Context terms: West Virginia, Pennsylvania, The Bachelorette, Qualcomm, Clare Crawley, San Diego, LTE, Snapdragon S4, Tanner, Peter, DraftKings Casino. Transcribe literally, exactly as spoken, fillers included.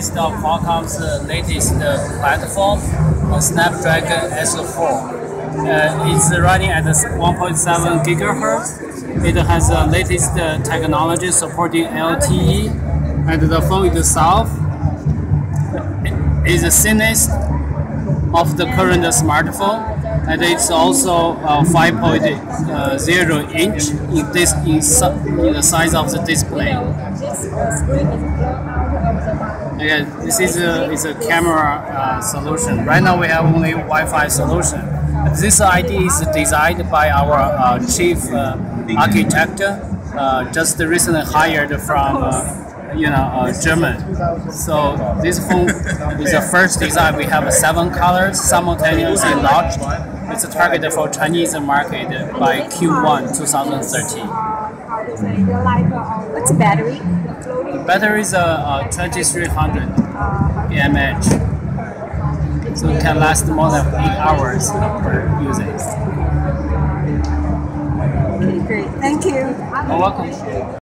based on Qualcomm's latest platform, Snapdragon S four. Uh, it's running at one point seven gigahertz. It has the latest technology supporting L T E, and the phone itself is the thinnest of the current smartphone, and it's also five point zero inch in, this, in, in the size of the display. Okay, this is a, is a camera uh, solution. Right now we have only Wi-Fi solution. This idea is designed by our uh, chief uh, architect, uh, just recently hired from uh, you know, uh, German. So this phone is the first design. We have seven colors simultaneously launched. It's targeted for Chinese market by Q one two thousand thirteen. What's the battery? The battery is a uh, uh, twenty-three hundred milliamp hours, so it can last more than eight hours per usage. Okay, great. Thank you. You're welcome.